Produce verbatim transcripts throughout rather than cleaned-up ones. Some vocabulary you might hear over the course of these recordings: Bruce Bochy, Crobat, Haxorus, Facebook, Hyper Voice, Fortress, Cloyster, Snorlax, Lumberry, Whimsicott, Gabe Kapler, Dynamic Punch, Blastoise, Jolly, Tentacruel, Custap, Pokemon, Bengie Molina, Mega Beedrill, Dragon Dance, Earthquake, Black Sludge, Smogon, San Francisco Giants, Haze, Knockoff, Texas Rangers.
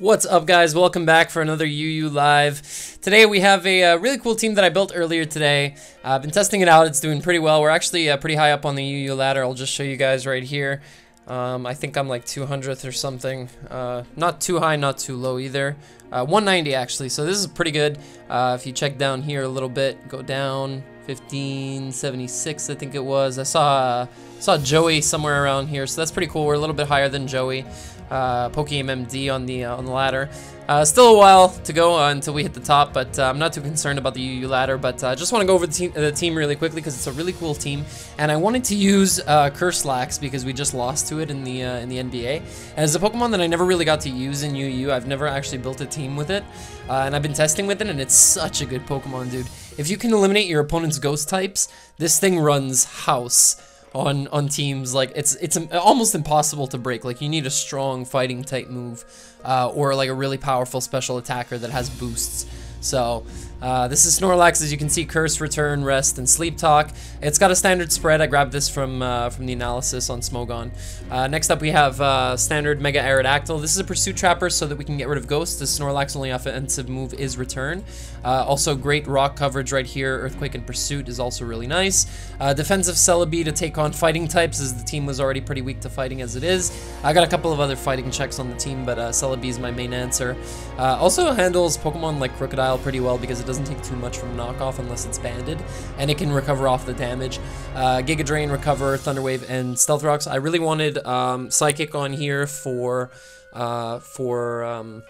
What's up, guys? Welcome back for another U U Live. Today we have a uh, really cool team that I built earlier today. Uh, I've been testing it out. It's doing pretty well. We're actually uh, pretty high up on the U U ladder. I'll just show you guys right here. Um, I think I'm like two hundredth or something. Uh, not too high, not too low either. Uh, one ninety actually, so this is pretty good. Uh, if you check down here a little bit, go down fifteen seventy-six, I think it was. I saw, uh, saw Joey somewhere around here, so that's pretty cool. We're a little bit higher than Joey. Uh, PokeMMD on the uh, on the ladder. Uh, still a while to go uh, until we hit the top, but uh, I'm not too concerned about the U U ladder. But I uh, just want to go over the team, the team really quickly because it's a really cool team. And I wanted to use uh, Snorlax because we just lost to it in the uh, in the N B A. And it's a Pokemon that I never really got to use in U U. I've never actually built a team with it, uh, and I've been testing with it, and it's such a good Pokemon, dude. If you can eliminate your opponent's ghost types, this thing runs house. On, on teams, like, it's it's almost impossible to break. Like, you need a strong fighting type move uh, or like a really powerful special attacker that has boosts. So uh, this is Snorlax. As you can see, Curse, Return, Rest, and Sleep Talk. It's got a standard spread. I grabbed this from uh, from the analysis on Smogon. Uh, next up, we have uh, standard Mega Aerodactyl. This is a Pursuit Trapper so that we can get rid of ghosts. The Snorlax only offensive move is Return. Uh, also, great rock coverage right here. Earthquake and Pursuit is also really nice. Uh, defensive Celebi to take on fighting types, as the team was already pretty weak to fighting as it is. I got a couple of other fighting checks on the team, but uh, Celebi is my main answer. Uh, also handles Pokemon like Crocodile pretty well because it doesn't take too much from Knockoff unless it's banded, and it can recover off the damage. Uh, Giga Drain, Recover, Thunder Wave, and Stealth Rocks. I really wanted um, Psychic on here for uh, for um,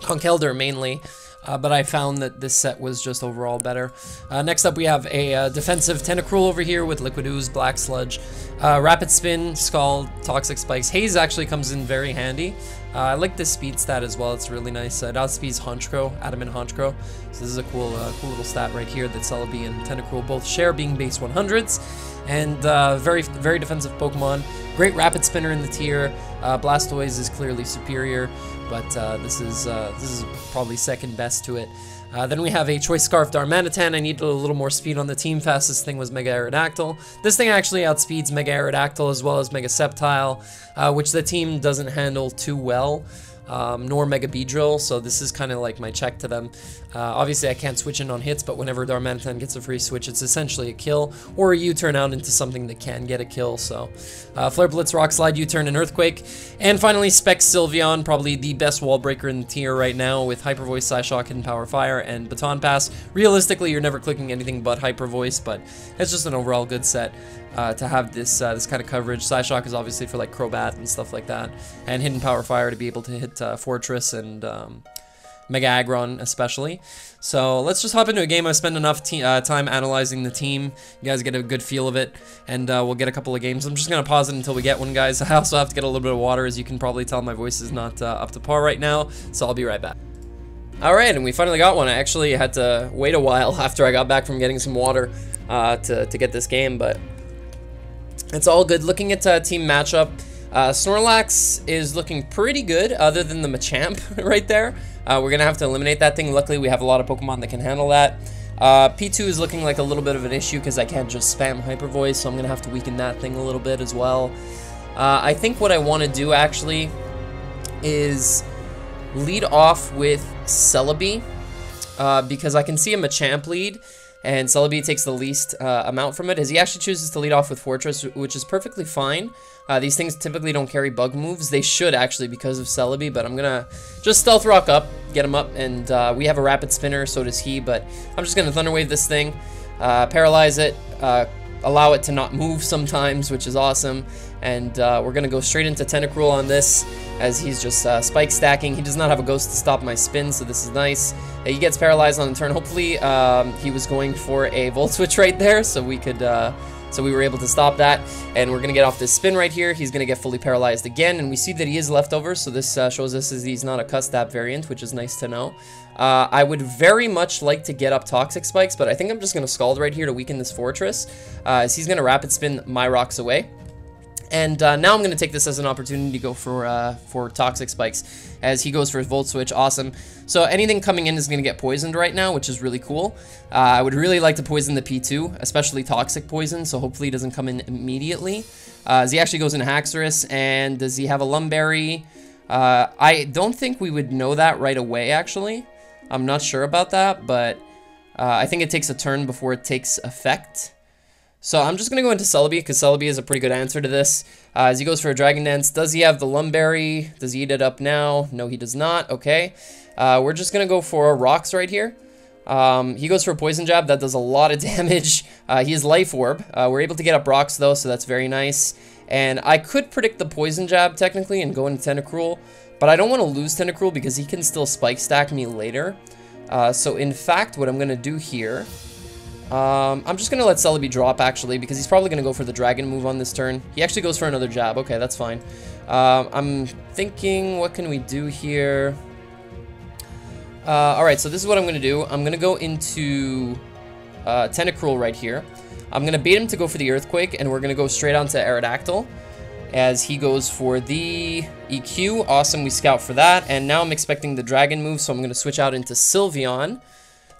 Conkeldurr mainly, uh, but I found that this set was just overall better. Uh, next up, we have a uh, defensive Tentacruel over here with Liquid Ooze, Black Sludge, uh, Rapid Spin, Scald, Toxic Spikes. Haze actually comes in very handy. Uh, I like this speed stat as well. It's really nice. Uh, it outspeeds Honchkrow, Adamant Honchkrow. So this is a cool, uh, cool little stat right here that Celebi and Tentacruel both share, being base one hundreds, and uh, very, very defensive Pokemon. Great Rapid Spinner in the tier. Uh, Blastoise is clearly superior, but uh, this is uh, this is probably second best to it. Uh, then we have a Choice Scarf Darmanitan. I needed a little more speed on the team. Fastest thing was Mega Aerodactyl. This thing actually outspeeds Mega Aerodactyl as well as Mega Sceptile, uh, which the team doesn't handle too well, um, nor Mega Beedrill, so this is kind of like my check to them. Uh, obviously, I can't switch in on hits, but whenever Darmanitan gets a free switch, it's essentially a kill, or a U-turn out into something that can get a kill, so. Uh, Flare Blitz, Rock Slide, U-turn, and Earthquake. And finally, Spec Sylveon, probably the best wall breaker in the tier right now, with Hyper Voice, Psyshock, Hidden Power, Fire, and Baton Pass. Realistically, you're never clicking anything but Hyper Voice, but it's just an overall good set uh, to have this uh, this kind of coverage. Psyshock is obviously for, like, Crobat and stuff like that, and Hidden Power, Fire to be able to hit uh, Fortress and... Um, Mega Aggron especially. So let's just hop into a game. I've spent enough te uh, time analyzing the team. You guys get a good feel of it, and uh, we'll get a couple of games. I'm just going to pause it until we get one, guys. I also have to get a little bit of water. As you can probably tell, my voice is not uh, up to par right now, so I'll be right back. Alright, and we finally got one. I actually had to wait a while after I got back from getting some water uh, to, to get this game, but it's all good. Looking at uh, team matchup, uh, Snorlax is looking pretty good other than the Machamp right there. Uh, we're going to have to eliminate that thing. Luckily, we have a lot of Pokemon that can handle that. Uh, P two is looking like a little bit of an issue because I can't just spam Hyper Voice, so I'm going to have to weaken that thing a little bit as well. Uh, I think what I want to do, actually, is lead off with Celebi, uh, because I can see a Machamp lead, and Celebi takes the least uh, amount from it, as he actually chooses to lead off with Fortress, which is perfectly fine. Uh, these things typically don't carry bug moves. They should, actually, because of Celebi, but I'm going to just Stealth Rock up, get him up, and uh, we have a Rapid Spinner, so does he, but I'm just going to Thunder Wave this thing, uh, paralyze it, uh, allow it to not move sometimes, which is awesome, and uh, we're going to go straight into Tentacruel on this, as he's just uh, spike stacking. He does not have a ghost to stop my spin, so this is nice. Uh, he gets paralyzed on the turn. Hopefully, um, he was going for a Volt Switch right there, so we could... Uh, So we were able to stop that, and we're going to get off this spin right here. He's going to get fully paralyzed again, and we see that he is left over, so this uh, shows us he's not a Custap variant, which is nice to know. Uh, I would very much like to get up Toxic Spikes, but I think I'm just going to Scald right here to weaken this Fortress, uh, as he's going to Rapid Spin my rocks away. And uh, now I'm going to take this as an opportunity to go for uh, for Toxic Spikes, as he goes for his Volt Switch. Awesome. So anything coming in is going to get poisoned right now, which is really cool. Uh, I would really like to poison the P two, especially Toxic Poison, so hopefully it doesn't come in immediately. Uh, as he actually goes into Haxorus, and does he have a Lumberry? Uh, I don't think we would know that right away, actually. I'm not sure about that, but uh, I think it takes a turn before it takes effect. So I'm just going to go into Celebi, because Celebi is a pretty good answer to this. Uh, as he goes for a Dragon Dance, does he have the Lumberry? Does he eat it up now? No, he does not. Okay. Uh, we're just going to go for Rocks right here. Um, he goes for a Poison Jab. That does a lot of damage. Uh, he has Life Orb. Uh, we're able to get up Rocks, though, so that's very nice. And I could predict the Poison Jab, technically, and go into Tentacruel. But I don't want to lose Tentacruel because he can still Spike Stack me later. Uh, so, in fact, what I'm going to do here... Um, I'm just going to let Celebi drop, actually, because he's probably going to go for the Dragon move on this turn. He actually goes for another jab. Okay, that's fine. Um, I'm thinking, what can we do here? Uh, alright, so this is what I'm going to do. I'm going to go into uh, Tentacruel right here. I'm going to bait him to go for the Earthquake, and we're going to go straight onto Aerodactyl as he goes for the E Q. Awesome, we scout for that. And now I'm expecting the Dragon move, so I'm going to switch out into Sylveon.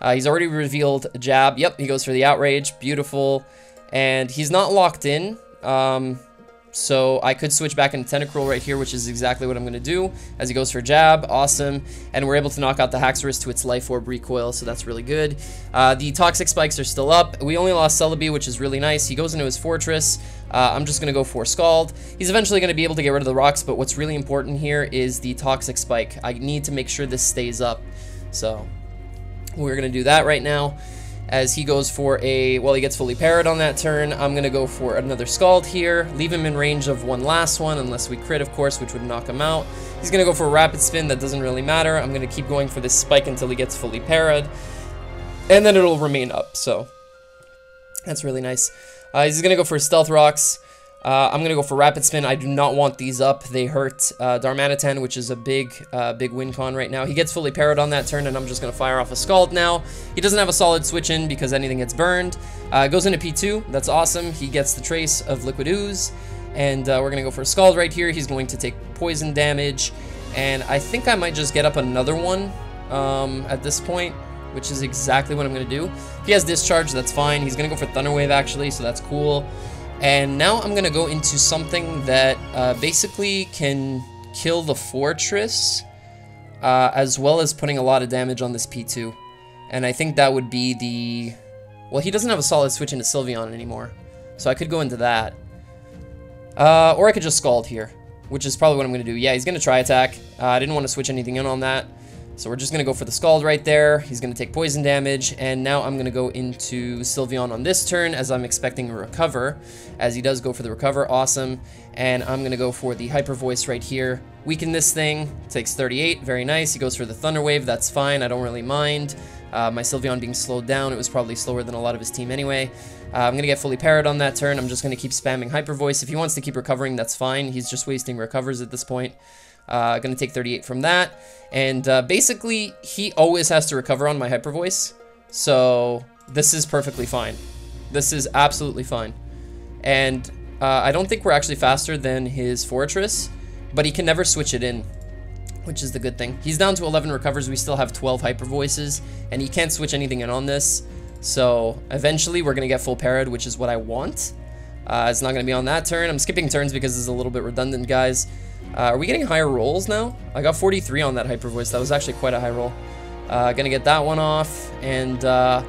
Uh, he's already revealed a jab. Yep, he goes for the outrage. Beautiful. And he's not locked in. Um, so I could switch back into Tentacruel right here, which is exactly what I'm going to do. As he goes for jab. Awesome. And we're able to knock out the Haxorus to its Life Orb recoil, so that's really good. Uh, the Toxic Spikes are still up. We only lost Celebi, which is really nice. He goes into his Fortress. Uh, I'm just going to go for Scald. He's eventually going to be able to get rid of the rocks, but what's really important here is the Toxic Spike. I need to make sure this stays up. So... we're going to do that right now as he goes for a, well, he gets fully parried on that turn. I'm going to go for another Scald here, leave him in range of one last one, unless we crit, of course, which would knock him out. He's going to go for a Rapid Spin. That doesn't really matter. I'm going to keep going for this Spike until he gets fully parried, and then it'll remain up, so that's really nice. Uh, he's going to go for Stealth Rocks. Uh, I'm going to go for Rapid Spin. I do not want these up. They hurt uh, Darmanitan, which is a big, uh, big win con right now. He gets fully parried on that turn, and I'm just going to fire off a Scald now. He doesn't have a solid switch in because anything gets burned. Uh, goes into P two. That's awesome. He gets the trace of Liquid Ooze, and uh, we're going to go for a Scald right here. He's going to take poison damage, and I think I might just get up another one um, at this point, which is exactly what I'm going to do. If he has Discharge, that's fine. He's going to go for Thunder Wave, actually, so that's cool. And now I'm going to go into something that uh, basically can kill the Fortress, uh, as well as putting a lot of damage on this P two. And I think that would be the... well, he doesn't have a solid switch into Sylveon anymore, so I could go into that. Uh, or I could just Scald here, which is probably what I'm going to do. Yeah, he's going to try attack. Uh, I didn't want to switch anything in on that. So we're just going to go for the Scald right there. He's going to take poison damage. And now I'm going to go into Sylveon on this turn, as I'm expecting a Recover, as he does go for the Recover. Awesome. And I'm going to go for the Hyper Voice right here. Weaken this thing. Takes thirty-eight. Very nice. He goes for the Thunder Wave. That's fine. I don't really mind. Uh, my Sylveon being slowed down. It was probably slower than a lot of his team anyway. Uh, I'm going to get fully parried on that turn. I'm just going to keep spamming Hyper Voice. If he wants to keep recovering, that's fine. He's just wasting Recovers at this point. Uh, gonna take thirty-eight from that, and uh, basically he always has to recover on my Hyper Voice, so this is perfectly fine. This is absolutely fine. And uh, I don't think we're actually faster than his Fortress, but he can never switch it in, which is the good thing. He's down to eleven Recovers. We still have twelve Hyper Voices, and he can't switch anything in on this, so eventually we're gonna get full parried, which is what I want. Uh, it's not gonna be on that turn. I'm skipping turns because this is a little bit redundant, guys. Uh, are we getting higher rolls now? I got forty-three on that Hyper Voice. That was actually quite a high roll. Uh, gonna get that one off. And, uh,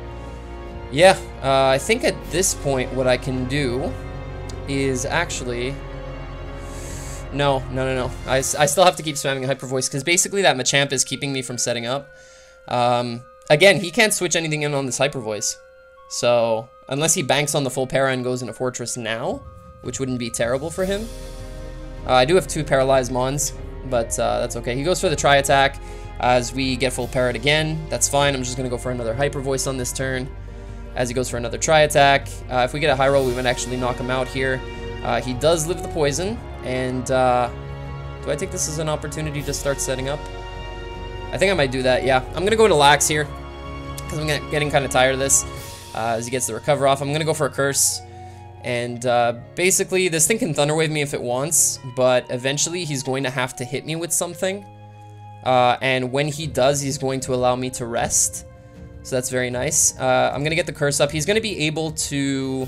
yeah. Uh, I think at this point what I can do is actually... No, no, no, no. I, I still have to keep spamming Hyper Voice, because basically that Machamp is keeping me from setting up. Um, again, he can't switch anything in on this Hyper Voice. So, unless he banks on the full para and goes into Fortress now, which wouldn't be terrible for him. Uh, I do have two paralyzed mons, but uh, that's okay. He goes for the try attack as we get full parried again. That's fine. I'm just going to go for another Hyper Voice on this turn as he goes for another try attack. Uh, if we get a high roll, we would actually knock him out here. Uh, he does live the poison, and uh, do I take this as an opportunity to start setting up? I think I might do that, yeah. I'm going to go to Lax here because I'm getting kind of tired of this uh, as he gets the Recover off. I'm going to go for a Curse. And uh, basically, this thing can Thunder Wave me if it wants, but eventually he's going to have to hit me with something. Uh, and when he does, he's going to allow me to rest. So that's very nice. Uh, I'm going to get the Curse up. He's going to be able to...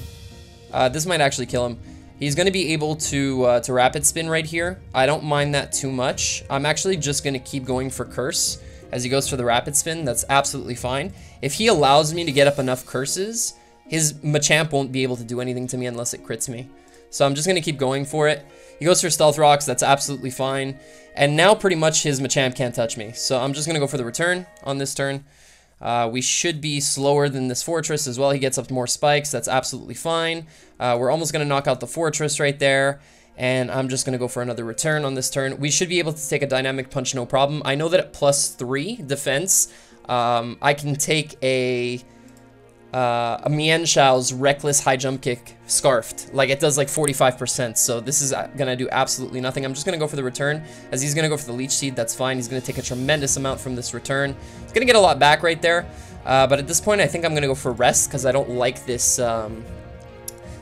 Uh, this might actually kill him. He's going to be able to uh, to Rapid Spin right here. I don't mind that too much. I'm actually just going to keep going for Curse as he goes for the Rapid Spin. That's absolutely fine. If he allows me to get up enough Curses, his Machamp won't be able to do anything to me unless it crits me. So I'm just going to keep going for it. He goes for Stealth Rocks. That's absolutely fine. And now pretty much his Machamp can't touch me. So I'm just going to go for the Return on this turn. Uh, we should be slower than this Fortress as well. He gets up more Spikes. That's absolutely fine. Uh, we're almost going to knock out the Fortress right there. And I'm just going to go for another Return on this turn. We should be able to take a Dynamic Punch, no problem. I know that at plus three defense, um, I can take a, uh, a Mian Shao's Reckless High Jump Kick Scarfed. Like, it does like forty-five percent. So this is going to do absolutely nothing. I'm just going to go for the Return. As he's going to go for the Leech Seed, that's fine. He's going to take a tremendous amount from this Return. He's going to get a lot back right there. Uh, but at this point, I think I'm going to go for Rest because I don't like this... Um,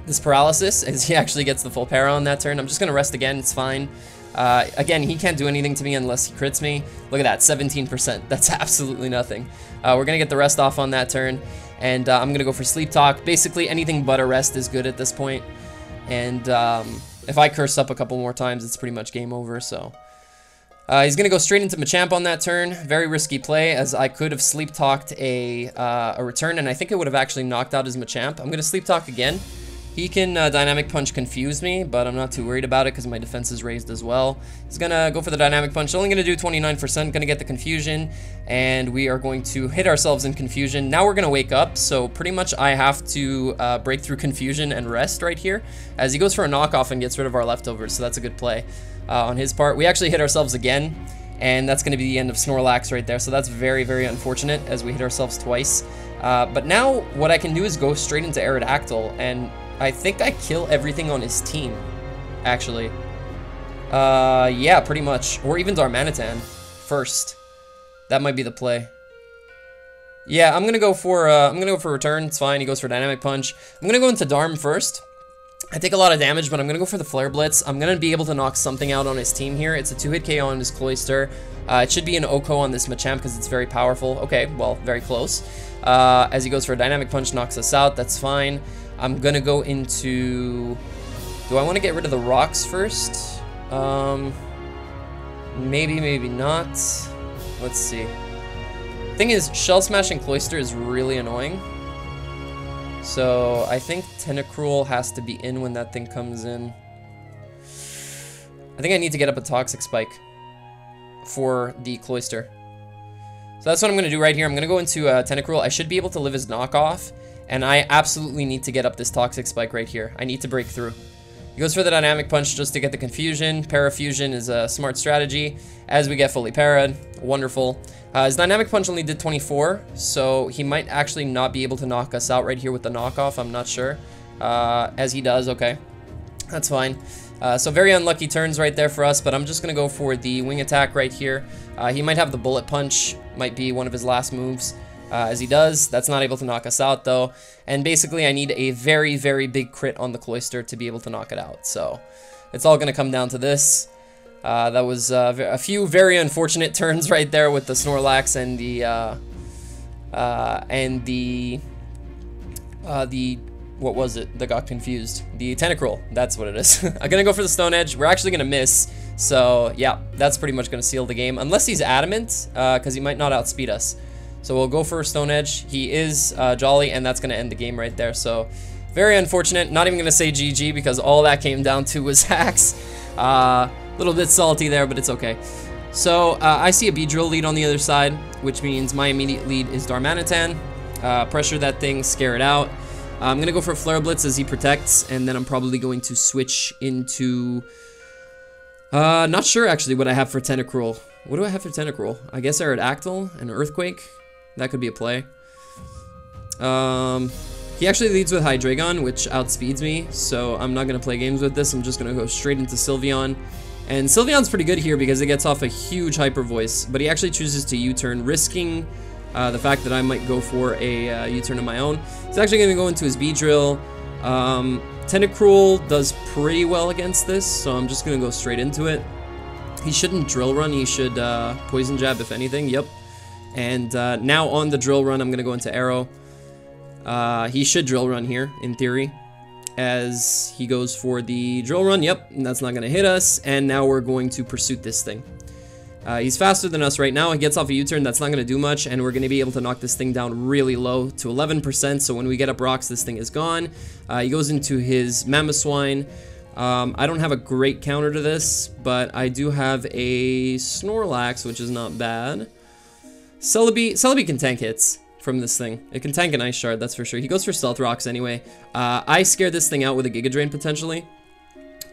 This paralysis, as he actually gets the full para on that turn. I'm just gonna Rest again, it's fine. Uh, again, he can't do anything to me unless he crits me. Look at that, seventeen percent. That's absolutely nothing. Uh, we're gonna get the Rest off on that turn, and uh, I'm gonna go for Sleep Talk. Basically, anything but a Rest is good at this point. And um, if I curse up a couple more times, it's pretty much game over, so. Uh, he's gonna go straight into Machamp on that turn. Very risky play, as I could have Sleep Talked a, uh, a Return, and I think it would have actually knocked out his Machamp. I'm gonna Sleep Talk again. He can uh, Dynamic Punch Confuse me, but I'm not too worried about it because my defense is raised as well. He's going to go for the Dynamic Punch. Only going to do twenty-nine percent. Going to get the Confusion, and we are going to hit ourselves in Confusion. Now we're going to wake up, so pretty much I have to uh, break through Confusion and Rest right here as he goes for a Knockoff and gets rid of our leftovers, so that's a good play uh, on his part. We actually hit ourselves again, and that's going to be the end of Snorlax right there, so that's very, very unfortunate as we hit ourselves twice. Uh, but now what I can do is go straight into Aerodactyl, and I think I kill everything on his team, actually. Uh, yeah, pretty much. Or even Darmanitan first. That might be the play. Yeah, I'm gonna go for uh, I'm gonna go for Return. It's fine. He goes for Dynamic Punch. I'm gonna go into Darm first. I take a lot of damage, but I'm gonna go for the Flare Blitz. I'm gonna be able to knock something out on his team here. It's a two-hit K O on his Cloyster. Uh, it should be an Oko on this Machamp because it's very powerful. Okay, well, very close. Uh, as he goes for a Dynamic Punch, knocks us out. That's fine. I'm gonna go into... Do I want to get rid of the rocks first? Um, maybe, maybe not. Let's see. Thing is, Shell Smash and Cloyster is really annoying. So I think Tentacruel has to be in when that thing comes in. I think I need to get up a Toxic Spike for the Cloyster. So that's what I'm gonna do right here. I'm gonna go into uh, Tentacruel. I should be able to live his Knockoff. And I absolutely need to get up this Toxic Spike right here. I need to break through. He goes for the Dynamic Punch just to get the Confusion. Parafusion is a smart strategy. As we get fully para'd, wonderful. Uh, his Dynamic Punch only did twenty-four, so he might actually not be able to knock us out right here with the Knockoff, I'm not sure. Uh, as he does, okay. That's fine. Uh, so very unlucky turns right there for us, but I'm just gonna go for the Wing Attack right here. Uh, he might have the Bullet Punch, might be one of his last moves. Uh, as he does, that's not able to knock us out though, and basically I need a very, very big crit on the Cloyster to be able to knock it out, so it's all gonna come down to this. Uh, that was uh, a few very unfortunate turns right there with the Snorlax and the uh, uh, and the uh, the what was it that got confused? The Tentacruel, that's what it is. I'm gonna go for the Stone Edge. We're actually gonna miss, so yeah, that's pretty much gonna seal the game unless he's Adamant, uh, because he might not outspeed us. So we'll go for Stone Edge. He is uh, Jolly, and that's going to end the game right there. So very unfortunate. Not even going to say G G because all that came down to was hacks. A uh, little bit salty there, but it's okay. So uh, I see a Beedrill lead on the other side, which means my immediate lead is Darmanitan. Uh, pressure that thing, scare it out. Uh, I'm going to go for Flare Blitz as he protects, and then I'm probably going to switch into... Uh, not sure, actually, what I have for Tentacruel. What do I have for Tentacruel? I guess Aerodactyl and Earthquake. That could be a play. Um, he actually leads with Hydreigon, which outspeeds me, so I'm not going to play games with this. I'm just going to go straight into Sylveon. And Sylveon's pretty good here because it gets off a huge Hyper Voice, but he actually chooses to U-turn, risking uh, the fact that I might go for a uh, U-turn of my own. He's actually going to go into his Beedrill. Um, Tentacruel does pretty well against this, so I'm just going to go straight into it. He shouldn't Drill Run. He should uh, Poison Jab, if anything. Yep. And uh, now on the Drill Run, I'm going to go into Arrow. Uh, he should Drill Run here, in theory. as he goes for the drill run. Yep, that's not going to hit us. And now we're going to pursuit this thing. Uh, he's faster than us right now. He gets off a U-turn. That's not going to do much. And we're going to be able to knock this thing down really low to eleven percent. So when we get up rocks, this thing is gone. Uh, he goes into his Mamoswine. Um, I don't have a great counter to this, but I do have a Snorlax, which is not bad. Celebi, Celebi can tank hits from this thing. It can tank an Ice Shard, that's for sure. He goes for Stealth Rocks anyway. Uh, I scare this thing out with a Giga Drain potentially.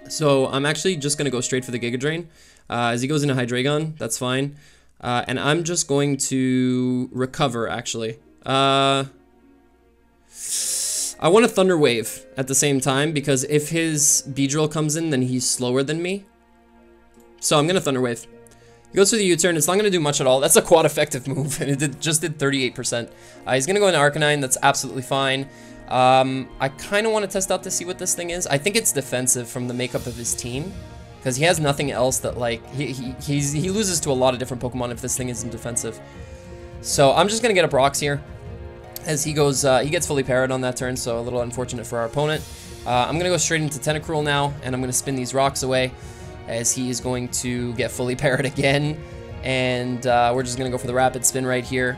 So I'm actually just going to go straight for the Giga Drain. Uh, as he goes into Hydreigon, that's fine. Uh, and I'm just going to recover, actually. Uh, I want to Thunder Wave at the same time, because if his Beedrill comes in, then he's slower than me. So I'm going to Thunder Wave. He goes for the U-turn. It's not going to do much at all. That's a quad effective move, and it did, just did thirty-eight percent. Uh, he's going to go into Arcanine. That's absolutely fine. Um, I kind of want to test out to see what this thing is. I think it's defensive from the makeup of his team, because he has nothing else that, like, he, he, he's, he loses to a lot of different Pokemon if this thing isn't defensive. So I'm just going to get up rocks here. As he goes, uh, he gets fully parried on that turn, so a little unfortunate for our opponent. Uh, I'm going to go straight into Tentacruel now, and I'm going to spin these rocks away as he is going to get fully parried again. And uh, we're just going to go for the rapid spin right here.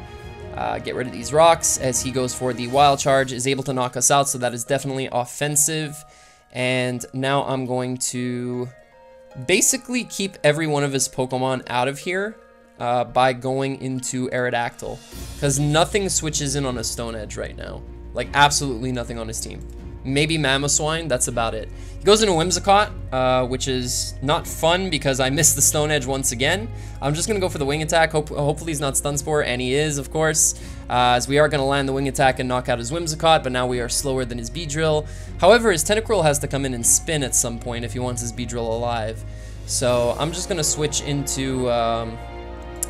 Uh, get rid of these rocks as he goes for the wild charge, is able to knock us out, so that is definitely offensive. And now I'm going to basically keep every one of his Pokemon out of here uh, by going into Aerodactyl, because nothing switches in on a Stone Edge right now. Like, absolutely nothing on his team. Maybe Mamoswine, that's about it. He goes into Whimsicott, uh, which is not fun because I missed the Stone Edge once again. I'm just going to go for the Wing Attack. Hope hopefully he's not Stun Spore, and he is, of course, uh, as we are going to land the Wing Attack and knock out his Whimsicott, but now we are slower than his Beedrill. However, his Tentacruel has to come in and spin at some point if he wants his Beedrill alive. So I'm just going to switch into, um,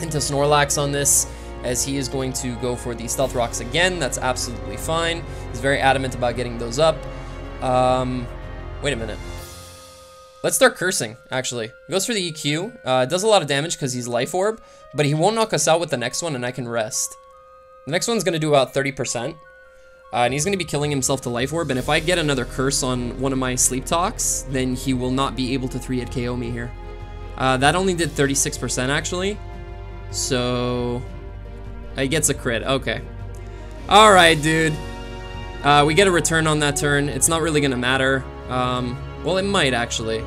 into Snorlax on this, as he is going to go for the Stealth Rocks again. That's absolutely fine. He's very adamant about getting those up. Um, wait a minute. Let's start cursing, actually. He goes for the E Q. Uh, does a lot of damage because he's Life Orb, but he won't knock us out with the next one, and I can rest. The next one's going to do about thirty percent, uh, and he's going to be killing himself to Life Orb, and if I get another curse on one of my Sleep Talks, then he will not be able to three-hit K O me here. Uh, that only did thirty-six percent, actually. So... he gets a crit. Okay. Alright, dude. Uh, we get a return on that turn. It's not really going to matter. Um, well, it might, actually.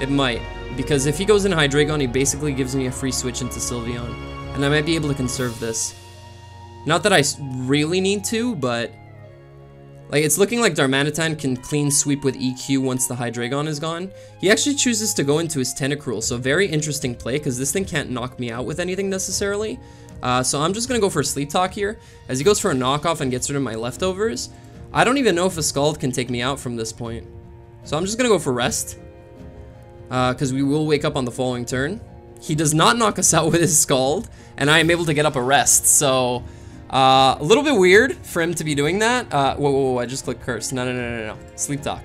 It might. Because if he goes into Hydreigon, he basically gives me a free switch into Sylveon. And I might be able to conserve this. Not that I really need to, but... like, it's looking like Darmanitan can clean sweep with E Q once the Hydreigon is gone. He actually chooses to go into his Tentacruel, so very interesting play, because this thing can't knock me out with anything necessarily. Uh, so I'm just going to go for a Sleep Talk here, as he goes for a Knockoff and gets rid of my leftovers. I don't even know if a Scald can take me out from this point. So I'm just going to go for Rest, because uh, we will wake up on the following turn. He does not knock us out with his Scald, and I am able to get up a Rest, so... Uh, a little bit weird for him to be doing that. Uh, whoa, whoa, whoa, I just clicked Curse. No, no, no, no, no. Sleep Talk.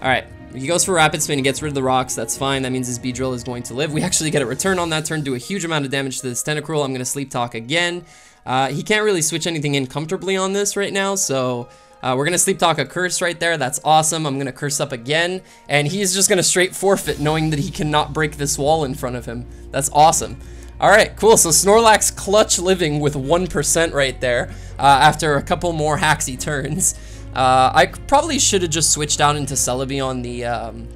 Alright. He goes for Rapid Spin. He gets rid of the rocks. That's fine. That means his Beedrill is going to live. We actually get a return on that turn. Do a huge amount of damage to this Tentacruel. I'm going to Sleep Talk again. Uh, he can't really switch anything in comfortably on this right now, so... Uh, we're going to Sleep Talk a Curse right there. That's awesome. I'm going to Curse up again. And he's just going to straight forfeit, knowing that he cannot break this wall in front of him. That's awesome. Alright, cool. So Snorlax clutch living with one percent right there uh, after a couple more Haxie turns. Uh, I probably should have just switched out into Celebi on the um,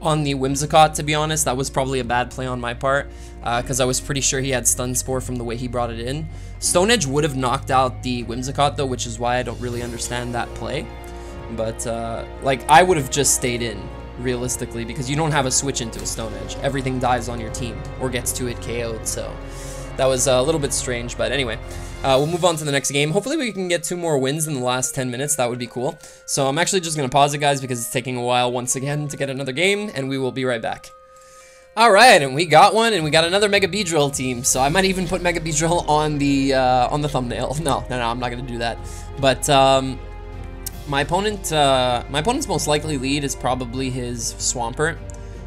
on the Whimsicott, to be honest. That was probably a bad play on my part because uh, I was pretty sure he had Stun Spore from the way he brought it in. Stone Edge would have knocked out the Whimsicott though, which is why I don't really understand that play. But uh, like, I would have just stayed in. Realistically, because you don't have a switch into a Stone Edge. Everything dies on your team or gets to it K O'd, so that was a little bit strange, but anyway, uh, we'll move on to the next game. Hopefully we can get two more wins in the last ten minutes. That would be cool. So I'm actually just going to pause it, guys, because it's taking a while once again to get another game, and we will be right back. All right, and we got one, and we got another Mega Beedrill team, so I might even put Mega Beedrill on the uh, on the thumbnail. No, no, no, I'm not going to do that, but um... My opponent, uh, my opponent's most likely lead is probably his Swampert,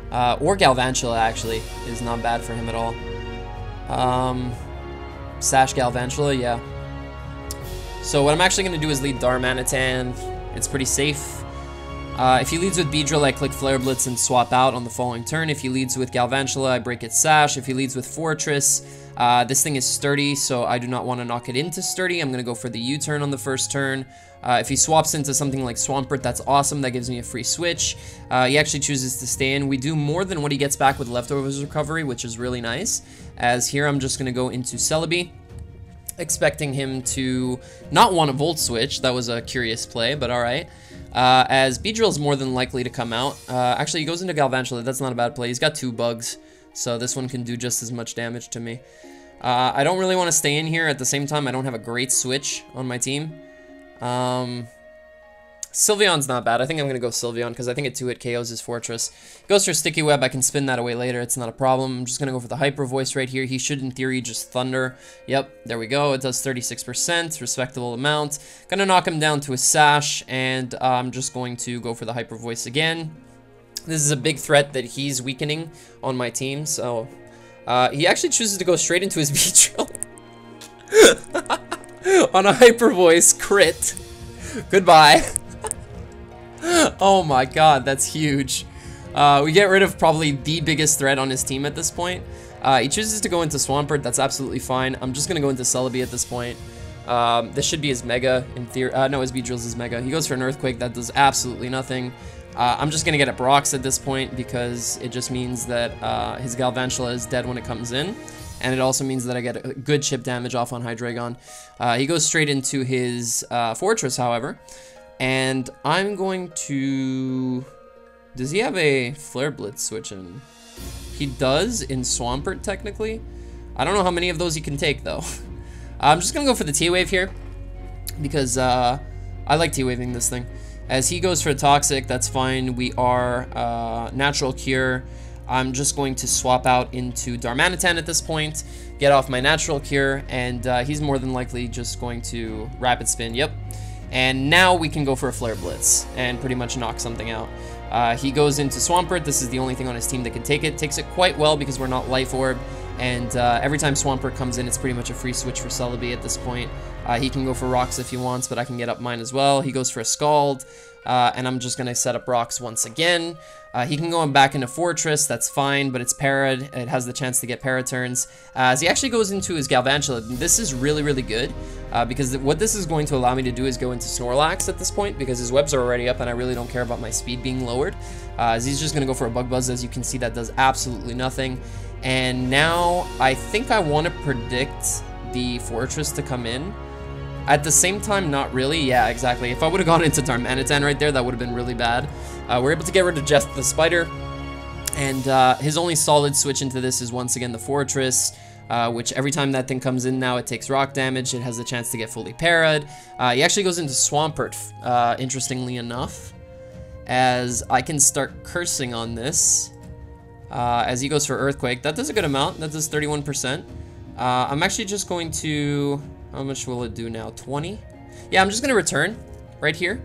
uh, or Galvantula. Actually, is not bad for him at all. Um, Sash Galvantula, yeah. So what I'm actually going to do is lead Darmanitan. It's pretty safe. Uh, if he leads with Beedrill, I click Flare Blitz and swap out on the following turn. If he leads with Galvantula, I break its sash. If he leads with Fortress, uh, this thing is sturdy, so I do not want to knock it into sturdy. I'm going to go for the U-turn on the first turn. Uh, if he swaps into something like Swampert, that's awesome. That gives me a free switch. Uh, he actually chooses to stay in. We do more than what he gets back with Leftovers Recovery, which is really nice. As here, I'm just going to go into Celebi, expecting him to not want a Volt Switch. That was a curious play, but all right. Uh, as Beedrill is more than likely to come out. Uh, actually, he goes into Galvantula. That's not a bad play. He's got two bugs, so this one can do just as much damage to me. Uh, I don't really want to stay in here. At the same time, I don't have a great switch on my team. Um, Sylveon's not bad. I think I'm going to go Sylveon because I think it two-hit K Os his Fortress. Goes for Sticky Web. I can spin that away later. It's not a problem. I'm just going to go for the Hyper Voice right here. He should, in theory, just Thunder. Yep, there we go. It does thirty-six percent, respectable amount. Going to knock him down to a Sash, and uh, I'm just going to go for the Hyper Voice again. This is a big threat that he's weakening on my team, so... Uh, he actually chooses to go straight into his Beedrill. On a Hyper Voice crit. Goodbye. Oh my god, that's huge. Uh, we get rid of probably the biggest threat on his team at this point. Uh, he chooses to go into Swampert. That's absolutely fine. I'm just going to go into Celebi at this point. Um, this should be his Mega in theory. Uh, no, his Beedrill's his Mega. He goes for an Earthquake. That does absolutely nothing. Uh, I'm just going to get at Brox at this point because it just means that uh, his Galvantula is dead when it comes in. And it also means that I get a good chip damage off on Hydreigon. Uh, he goes straight into his uh, Fortress, however. And I'm going to... Does he have a Flare Blitz switch in? He does in Swampert, technically. I don't know how many of those he can take, though. I'm just going to go for the T-Wave here. Because uh, I like T-Waving this thing. As he goes for Toxic, that's fine. We are uh, Natural Cure. I'm just going to swap out into Darmanitan at this point, get off my Natural Cure, and uh, he's more than likely just going to Rapid Spin, yep. And now we can go for a Flare Blitz and pretty much knock something out. Uh, he goes into Swampert. This is the only thing on his team that can take it. Takes it quite well because we're not Life Orb, and uh, every time Swampert comes in, it's pretty much a free switch for Celebi at this point. Uh, he can go for Rocks if he wants, but I can get up mine as well. He goes for a Scald. Uh, and I'm just going to set up Rocks once again. Uh, he can go back into Fortress, that's fine, but it's parried. It has the chance to get para turns. Uh, as he actually goes into his Galvantula, this is really, really good, uh, because th what this is going to allow me to do is go into Snorlax at this point, because his webs are already up, and I really don't care about my speed being lowered. Uh, as he's just going to go for a Bug Buzz, as you can see, that does absolutely nothing. And now, I think I want to predict the Fortress to come in. At the same time, not really. Yeah, exactly. If I would have gone into Darmanitan right there, that would have been really bad. Uh, we're able to get rid of Jeff the Spider. And uh, his only solid switch into this is once again the Fortress, uh, which every time that thing comes in now, it takes rock damage. It has the chance to get fully parried. Uh, he actually goes into Swampert, uh, interestingly enough, as I can start cursing on this. Uh, as he goes for Earthquake, that does a good amount. That does thirty-one percent. Uh, I'm actually just going to... How much will it do now? twenty? Yeah, I'm just going to return right here.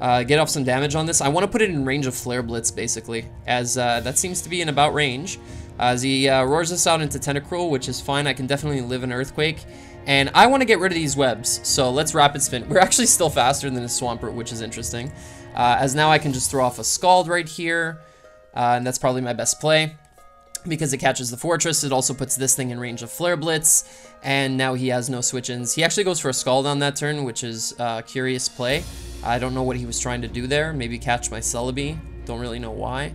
Uh, get off some damage on this. I want to put it in range of Flare Blitz, basically, as uh, that seems to be in about range. Uh, as he uh, roars us out into Tentacruel, which is fine. I can definitely live an Earthquake. And I want to get rid of these webs, so let's Rapid Spin. We're actually still faster than a Swampert, which is interesting. Uh, as now I can just throw off a Scald right here, uh, and that's probably my best play. Because it catches the Fortress, it also puts this thing in range of Flare Blitz, and now he has no switch-ins. He actually goes for a Scald on that turn, which is a uh, curious play. I don't know what he was trying to do there. Maybe catch my Celebi. Don't really know why.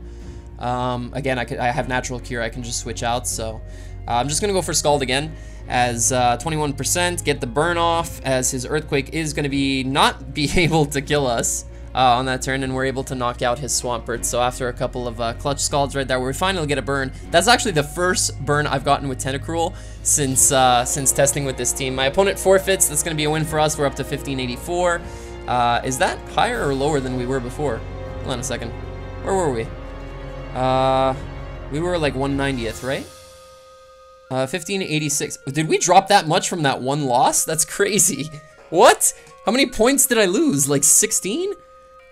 Um, again, I, could, I have Natural Cure. I can just switch out, so... Uh, I'm just going to go for Scald again, as uh, twenty-one percent, get the burn off, as his Earthquake is going to be not be able to kill us. Uh, on that turn, and we're able to knock out his Swampert. So after a couple of uh, clutch Scalds right there, we finally get a burn. That's actually the first burn I've gotten with Tentacruel since uh, since testing with this team. My opponent forfeits. That's going to be a win for us. We're up to fifteen eighty-four. Uh, is that higher or lower than we were before? Hold on a second. Where were we? Uh, we were like one ninetieth, right? Uh, fifteen eighty-six. Did we drop that much from that one loss? That's crazy. What? How many points did I lose? Like sixteen?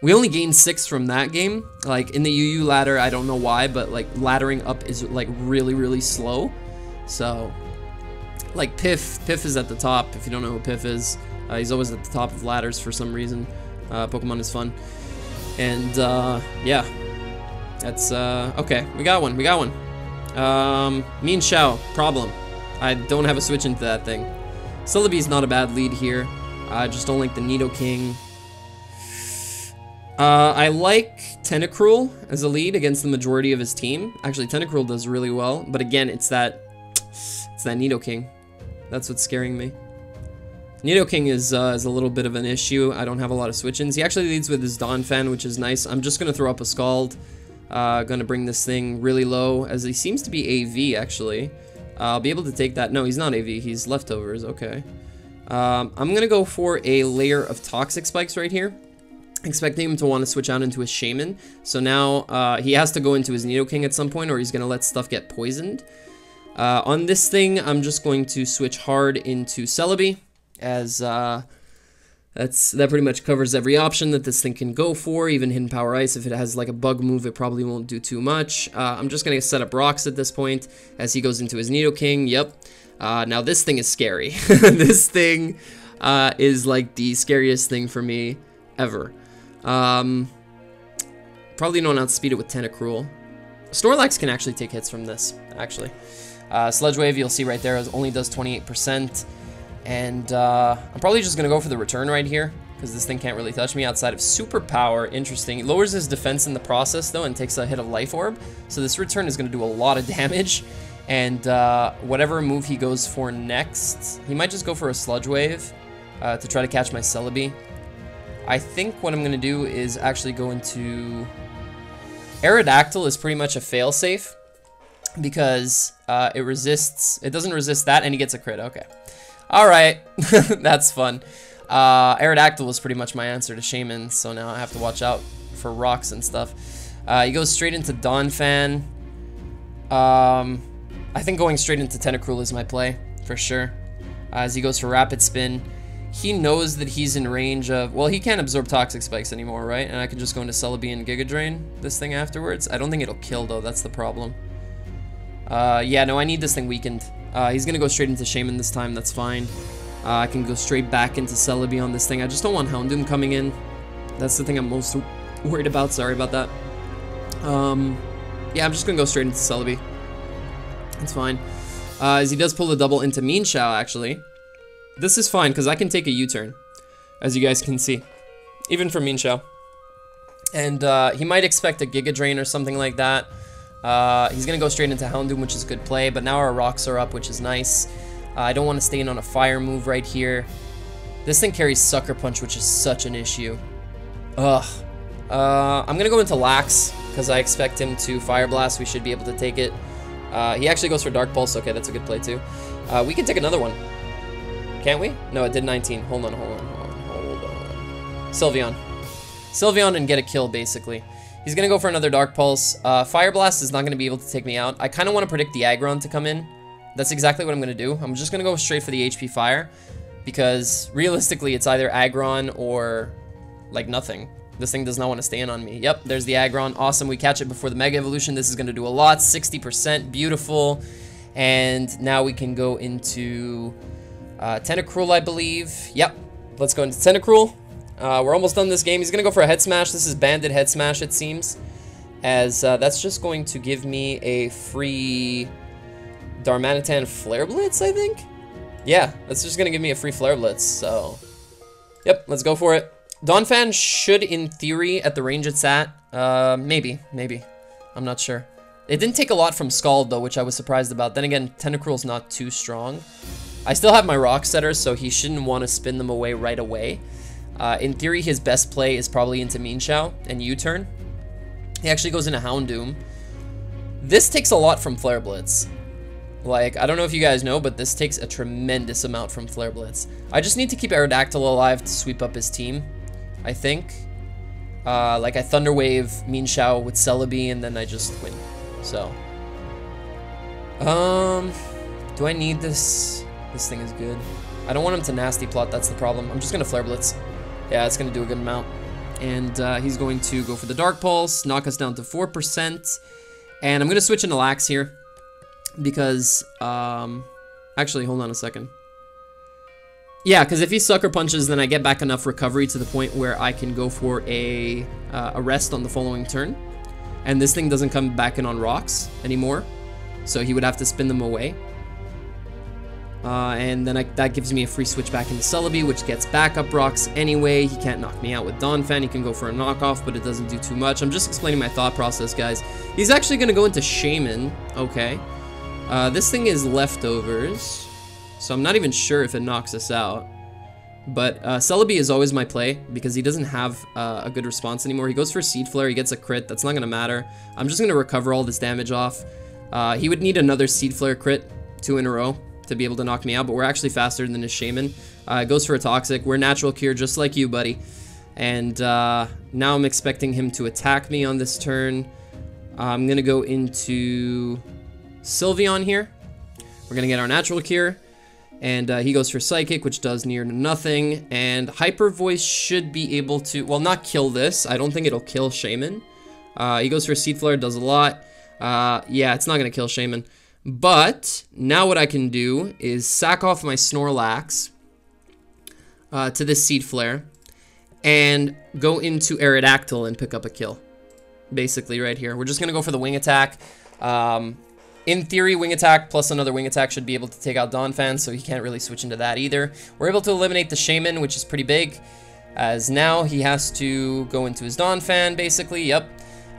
We only gained six from that game. Like, in the U U ladder, I don't know why, but, like, laddering up is, like, really, really slow. So, like, Piff. Piff is at the top, if you don't know who Piff is. Uh, he's always at the top of ladders for some reason. Uh, Pokemon is fun. And uh, yeah, that's uh, okay. We got one. We got one. Um, Mean Shao, problem. I don't have a switch into that thing. Celebi's not a bad lead here. I just don't like the Nidoking. Uh, I like Tentacruel as a lead against the majority of his team. Actually, Tentacruel does really well, but again, it's that it's that Nidoking. That's what's scaring me. Nidoking is uh, is a little bit of an issue. I don't have a lot of switch-ins. He actually leads with his Donphan, which is nice. I'm just gonna throw up a Scald. Uh, gonna bring this thing really low, as he seems to be A V, actually. Uh, I'll be able to take that. No, he's not A V. He's leftovers. Okay. Um, I'm gonna go for a layer of Toxic Spikes right here, expecting him to want to switch out into his Shaman. So now uh, he has to go into his Nidoking at some point, or he's gonna let stuff get poisoned. Uh, on this thing, I'm just going to switch hard into Celebi, as uh, that's that pretty much covers every option that this thing can go for. Even Hidden Power Ice, if it has like a bug move, it probably won't do too much. Uh, I'm just gonna set up rocks at this point as he goes into his Nidoking. Yep. Uh, now this thing is scary. This thing uh, is like the scariest thing for me ever. Um, probably don't outspeed it with Tentacruel. Snorlax can actually take hits from this, actually. Uh, Sludge Wave, you'll see right there, only does twenty-eight percent. And uh, I'm probably just gonna go for the return right here, because this thing can't really touch me outside of superpower. Interesting. It lowers his defense in the process though, and takes a hit of Life Orb. So this return is gonna do a lot of damage. And uh, whatever move he goes for next, he might just go for a Sludge Wave uh, to try to catch my Celebi. I think what I'm gonna do is actually go into Aerodactyl. Is pretty much a failsafe, because uh, it resists. It doesn't resist that, and he gets a crit. Okay. All right, that's fun. Uh, Aerodactyl was pretty much my answer to Shaman, so now I have to watch out for rocks and stuff. Uh, he goes straight into Donphan. Um, I think going straight into Tentacruel is my play, for sure. Uh, as he goes for Rapid Spin, he knows that he's in range of... Well, he can't absorb Toxic Spikes anymore, right? And I can just go into Celebi and Giga Drain this thing afterwards. I don't think it'll kill, though. That's the problem. Uh, yeah, no, I need this thing weakened. Uh, he's gonna go straight into Shaman this time, that's fine. Uh, I can go straight back into Celebi on this thing. I just don't want Houndoom coming in. That's the thing I'm most worried about, sorry about that. Um, yeah, I'm just gonna go straight into Celebi. That's fine. Uh, as he does pull the double into Mean Shao, actually. This is fine, because I can take a U-turn, as you guys can see. Even from Mean Shao. And uh, he might expect a Giga Drain or something like that. Uh, he's gonna go straight into Houndoom, which is good play, but now our rocks are up, which is nice. Uh, I don't want to stay in on a fire move right here. This thing carries Sucker Punch, which is such an issue. Ugh. Uh, I'm gonna go into Lax, because I expect him to Fire Blast. We should be able to take it. Uh, he actually goes for Dark Pulse. Okay, that's a good play too. Uh, we can take another one. Can't we? No, it did nineteen. Hold on, hold on, hold on, hold on. Sylveon. Sylveon and get a kill, basically. He's gonna go for another Dark Pulse. Uh, Fire Blast is not gonna be able to take me out. I kinda wanna predict the Aggron to come in. That's exactly what I'm gonna do. I'm just gonna go straight for the H P Fire, because realistically it's either Aggron or like nothing. This thing does not wanna stay in on me. Yep, there's the Aggron, awesome. We catch it before the Mega Evolution. This is gonna do a lot, sixty percent, beautiful. And now we can go into uh, Tentacruel, I believe. Yep, let's go into Tentacruel. Uh, we're almost done this game. He's going to go for a Head Smash. This is Banded Head Smash, it seems. As uh, that's just going to give me a free Darmanitan Flare Blitz, I think? Yeah, that's just going to give me a free Flare Blitz, so... Yep, let's go for it. Donphan should, in theory, at the range it's at. Uh, maybe, maybe. I'm not sure. It didn't take a lot from Scald, though, which I was surprised about. Then again, Tentacruel's not too strong. I still have my Rock Setters, so he shouldn't want to spin them away right away. Uh, in theory, his best play is probably into Mean Shao and U-turn. He actually goes into Houndoom. This takes a lot from Flare Blitz. Like, I don't know if you guys know, but this takes a tremendous amount from Flare Blitz. I just need to keep Aerodactyl alive to sweep up his team, I think. Uh, like, I Thunder Wave Mean Shao with Celebi, and then I just win. So. Um, do I need this? This thing is good. I don't want him to Nasty Plot, that's the problem. I'm just going to Flare Blitz. Yeah, it's going to do a good amount. And uh, he's going to go for the Dark Pulse, knock us down to four percent. And I'm going to switch into Lax here, because... Um, actually, hold on a second. Yeah, because if he sucker punches, then I get back enough recovery to the point where I can go for a, uh, a rest on the following turn. And this thing doesn't come back in on rocks anymore, so he would have to spin them away. Uh, and then I, that gives me a free switch back into Celebi, which gets back up rocks anyway. He can't knock me out with Donphan. He can go for a knockoff, but it doesn't do too much. I'm just explaining my thought process, guys. He's actually going to go into Shaman. Okay. Uh, this thing is Leftovers, so I'm not even sure if it knocks us out. But uh, Celebi is always my play because he doesn't have uh, a good response anymore. He goes for Seed Flare. He gets a crit. That's not going to matter. I'm just going to recover all this damage off. Uh, he would need another Seed Flare crit, two in a row, to be able to knock me out, but we're actually faster than his Shaman. Uh, goes for a Toxic. We're Natural Cure, just like you, buddy. And uh, now I'm expecting him to attack me on this turn. Uh, I'm going to go into Sylveon here. We're going to get our Natural Cure. And uh, he goes for Psychic, which does near nothing. And Hyper Voice should be able to, well, not kill this. I don't think it'll kill Shaman. Uh, he goes for Seed Flare, does a lot. Uh, yeah, it's not going to kill Shaman. But now what I can do is sack off my Snorlax uh, to this Seed Flare and go into Aerodactyl and pick up a kill, basically, right here. We're just going to go for the Wing Attack. Um, in theory, Wing Attack plus another Wing Attack should be able to take out Donphan, so he can't really switch into that either. We're able to eliminate the Shaman, which is pretty big, as now he has to go into his Donphan, basically. Yep.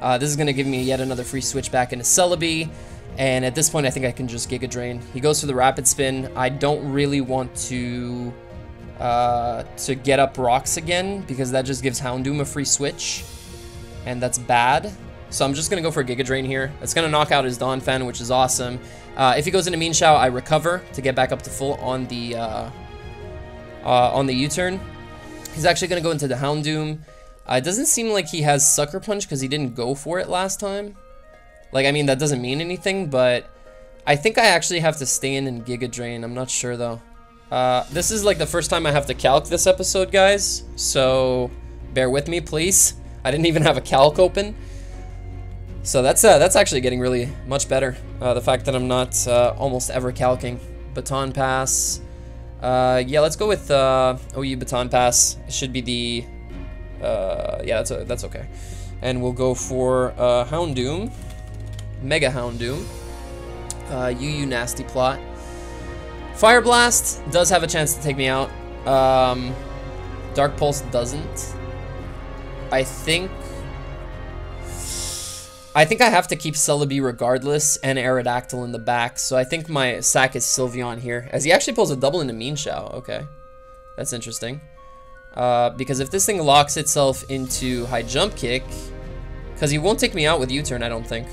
Uh, this is going to give me yet another free switch back into Celebi. And at this point, I think I can just Giga Drain. He goes for the Rapid Spin. I don't really want to uh, to get up rocks again, because that just gives Houndoom a free switch, and that's bad. So I'm just going to go for a Giga Drain here. It's going to knock out his Donphan, which is awesome. Uh, if he goes into Mean Shao, I recover to get back up to full on the uh, uh, on the U-turn. He's actually going to go into the Houndoom. Uh, it doesn't seem like he has Sucker Punch, because he didn't go for it last time. Like, I mean, that doesn't mean anything, but I think I actually have to stay in and Giga Drain. I'm not sure, though. Uh, this is, like, the first time I have to calc this episode, guys. So, bear with me, please. I didn't even have a calc open. So, that's uh, that's actually getting really much better. Uh, the fact that I'm not uh, almost ever calcing. Baton Pass. Uh, yeah, let's go with uh, O U Baton Pass. It should be the... Uh, yeah, that's, that's okay. And we'll go for uh, Houndoom. Mega Houndoom. Uh, U U Nasty Plot. Fire Blast does have a chance to take me out. Um, Dark Pulse doesn't. I think... I think I have to keep Celebi regardless, and Aerodactyl in the back, so I think my sack is Sylveon here, as he actually pulls a double into Mean Shao. Okay. That's interesting. Uh, because if this thing locks itself into High Jump Kick, because he won't take me out with U-turn, I don't think.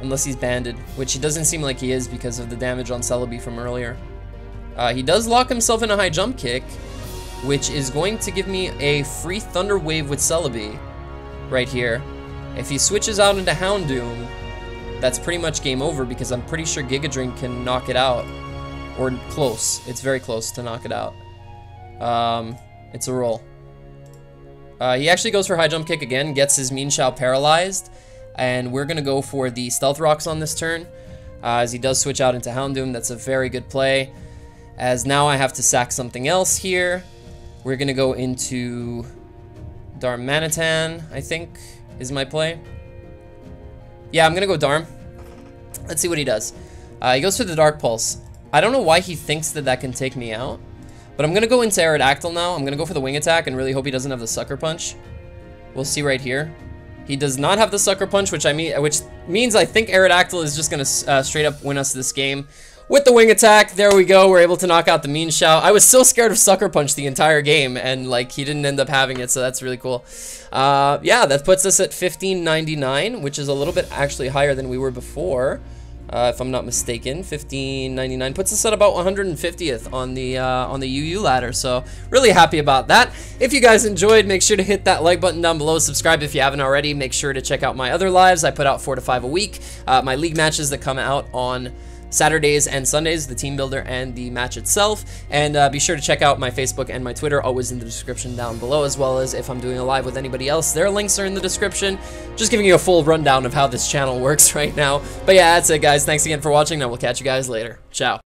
Unless he's banded, which he doesn't seem like he is because of the damage on Celebi from earlier. Uh, he does lock himself in a High Jump Kick, which is going to give me a free Thunder Wave with Celebi right here. If he switches out into Houndoom, that's pretty much game over, because I'm pretty sure Giga Drain can knock it out. Or close. It's very close to knock it out. Um, it's a roll. Uh, he actually goes for High Jump Kick again, gets his Mean Shao paralyzed. And we're going to go for the Stealth Rocks on this turn, uh, as he does switch out into Houndoom. That's a very good play, as now I have to sack something else here. We're going to go into Darmanitan, I think, is my play. Yeah, I'm going to go Darm. Let's see what he does. Uh, he goes for the Dark Pulse. I don't know why he thinks that that can take me out, but I'm going to go into Aerodactyl now. I'm going to go for the Wing Attack and really hope he doesn't have the Sucker Punch. We'll see right here. He does not have the Sucker Punch, which I mean, which means I think Aerodactyl is just going to uh, straight up win us this game. With the Wing Attack, there we go. We're able to knock out the Mean Shao. I was so scared of Sucker Punch the entire game, and like he didn't end up having it, so that's really cool. Uh, yeah, that puts us at fifteen ninety-nine, which is a little bit actually higher than we were before, uh, if I'm not mistaken. fifteen ninety-nine puts us at about one hundred fiftieth on the uh, on the U U ladder, so really happy about that. If you guys enjoyed, make sure to hit that like button down below. Subscribe if you haven't already. Make sure to check out my other lives. I put out four to five a week. Uh, my league matches that come out on Saturdays and Sundays, the team builder and the match itself. And uh, be sure to check out my Facebook and my Twitter, always in the description down below, as well as if I'm doing a live with anybody else, their links are in the description. Just giving you a full rundown of how this channel works right now. But yeah, that's it, guys. Thanks again for watching, and we'll catch you guys later. Ciao.